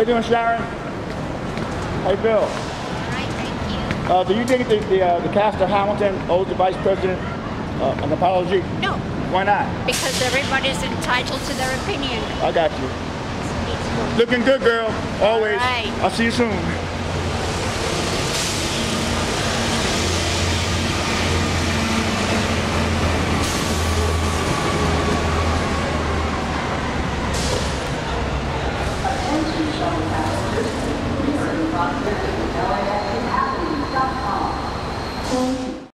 How you doing, Sharon? How you feel? All right, thank you. Do you think the cast of Hamilton owes the Vice President an apology? No. Why not? Because everybody's entitled to their opinion. I got you. Looking good, girl. Always. All right. I'll see you soon.